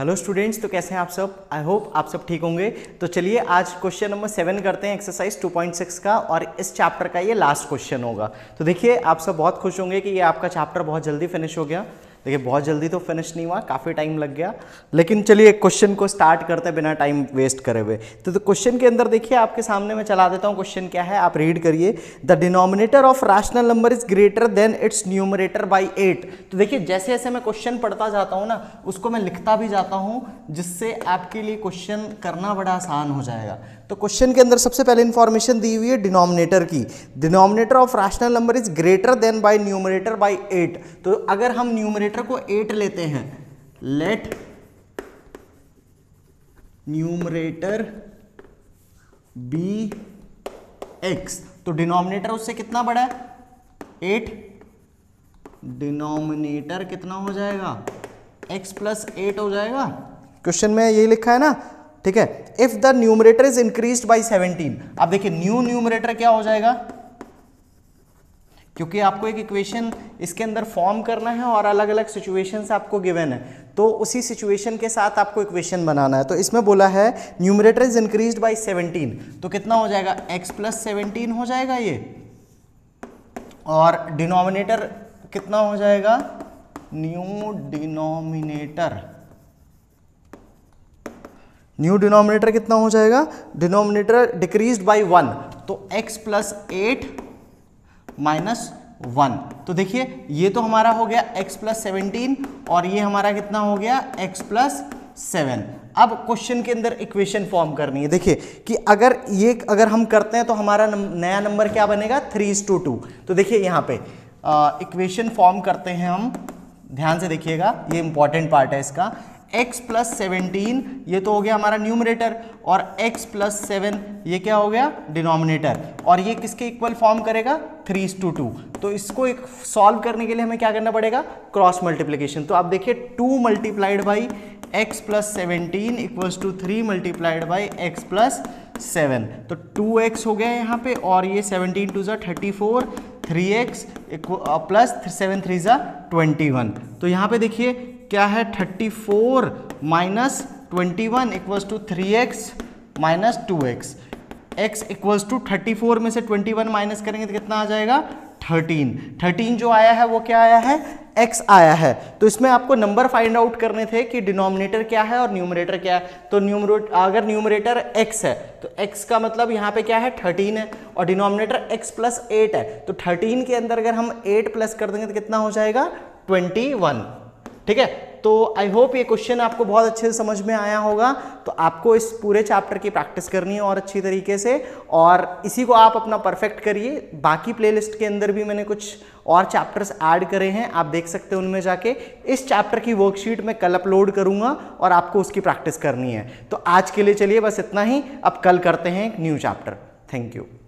Hello students, तो कैसे हैं आप सब? आई होप आप सब ठीक होंगे। तो चलिए आज क्वेश्चन नंबर 7 करते हैं एक्सरसाइज 2.6 का, और इस चैप्टर का ये लास्ट क्वेश्चन होगा। तो देखिए आप सब बहुत खुश होंगे कि ये आपका चैप्टर बहुत जल्दी फिनिश हो गया। देखिए बहुत जल्दी तो फिनिश नहीं हुआ, काफ़ी टाइम लग गया, लेकिन चलिए क्वेश्चन को स्टार्ट करते हैं बिना टाइम वेस्ट करे हुए। तो क्वेश्चन के अंदर देखिए आपके सामने मैं चला देता हूँ। क्वेश्चन क्या है, आप रीड करिए। The denominator of rational number is greater than its numerator by 8। तो देखिए जैसे जैसे मैं क्वेश्चन पढ़ता जाता हूँ ना, उसको मैं लिखता भी जाता हूँ, जिससे आपके लिए क्वेश्चन करना बड़ा आसान हो जाएगा। तो क्वेश्चन के अंदर सबसे पहले इंफॉर्मेशन दी हुई है डिनोमिनेटर की। Denominator of rational number is greater than by numerator by 8। तो अगर हम न्यूमरेटर को 8 लेते हैं, लेट न्यूमरेटर बी एक्स, तो डिनोमिनेटर उससे कितना बड़ा है? 8। डिनोमिनेटर कितना हो जाएगा? x प्लस 8 हो जाएगा। क्वेश्चन में यही लिखा है ना, ठीक है। If the numerator is increased by 17, आप देखिए न्यू न्यूमरेटर क्या हो जाएगा, क्योंकि आपको एक इक्वेशन इसके अंदर फॉर्म करना है और अलग अलग सिचुएशंस आपको गिवन है, तो उसी सिचुएशन के साथ आपको इक्वेशन बनाना है। तो इसमें बोला है न्यूमरेटर इज इंक्रीज्ड बाय 17, तो कितना हो जाएगा? x प्लस 17 हो जाएगा ये, और डिनोमिनेटर कितना हो जाएगा? न्यू डिनोमिनेटर, न्यू डिनोमिनेटर कितना हो जाएगा? डिनोमिनेटर डिक्रीज्ड बाय 1, तो x प्लस 8 माइनस 1। तो देखिए ये तो हमारा हो गया x प्लस 17, और ये हमारा कितना हो गया? x plus 7। अब क्वेश्चन के अंदर इक्वेशन फॉर्म करनी है। देखिए कि अगर हम करते हैं तो हमारा नया नंबर क्या बनेगा? 3:2। तो देखिए यहाँ पे इक्वेशन फॉर्म करते हैं हम, ध्यान से देखिएगा, ये इंपॉर्टेंट पार्ट है इसका। x प्लस 17 ये तो हो गया हमारा न्यूमरेटर, और x प्लस 7 ये क्या हो गया? डिनोमिनेटर, और ये किसके इक्वल फॉर्म करेगा? 3:2। तो इसको एक सॉल्व करने के लिए हमें क्या करना पड़ेगा? Cross multiplication. तो आप देखिए 2 multiplied by x plus 17 equals to 3 multiplied by x plus 7, तो 2x हो गया यहाँ पे, और ये 17 2 सा 34, 3x प्लस 7 3 सा 21। तो यहाँ पे देखिए क्या है, 34 minus 21 equals to 3x minus 2x। x equals to 34 में से 21 माइनस करेंगे तो कितना आ जाएगा? 13 जो आया है वो क्या आया है? x आया है। तो इसमें आपको नंबर फाइंड आउट करने थे कि डिनोमिनेटर क्या है और न्यूमरेटर क्या है। तो अगर न्यूमरेटर x है तो x का मतलब यहाँ पे क्या है? 13 है, और डिनोमिनेटर x प्लस 8 है, तो 13 के अंदर अगर हम 8 प्लस कर देंगे तो कितना हो जाएगा? 21, ठीक है। तो आई होप ये क्वेश्चन आपको बहुत अच्छे से समझ में आया होगा। तो आपको इस पूरे चैप्टर की प्रैक्टिस करनी है और अच्छी तरीके से, और इसी को आप अपना परफेक्ट करिए। बाकी प्लेलिस्ट के अंदर भी मैंने कुछ और चैप्टर्स ऐड करे हैं, आप देख सकते हैं उनमें जाके। इस चैप्टर की वर्कशीट मैं कल अपलोड करूँगा और आपको उसकी प्रैक्टिस करनी है। तो आज के लिए चलिए बस इतना ही, अब कल करते हैं एक न्यू चैप्टर। Thank you.